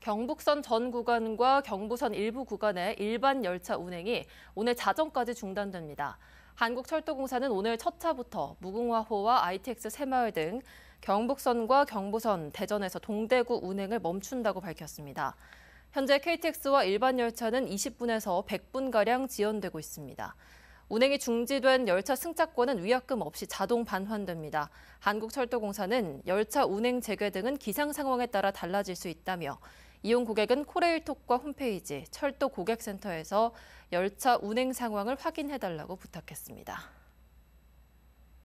경북선 전 구간과 경부선 일부 구간의 일반 열차 운행이 오늘 자정까지 중단됩니다. 한국철도공사는 오늘 첫 차부터 무궁화호와 ITX 새마을 등 경북선과 경부선, 대전에서 동대구 운행을 멈춘다고 밝혔습니다. 현재 KTX와 일반 열차는 20분에서 100분가량 지연되고 있습니다. 운행이 중지된 열차 승차권은 위약금 없이 자동 반환됩니다. 한국철도공사는 열차 운행 재개 등은 기상 상황에 따라 달라질 수 있다며 이용 고객은 코레일톡과 홈페이지, 철도 고객센터에서 열차 운행 상황을 확인해달라고 부탁했습니다.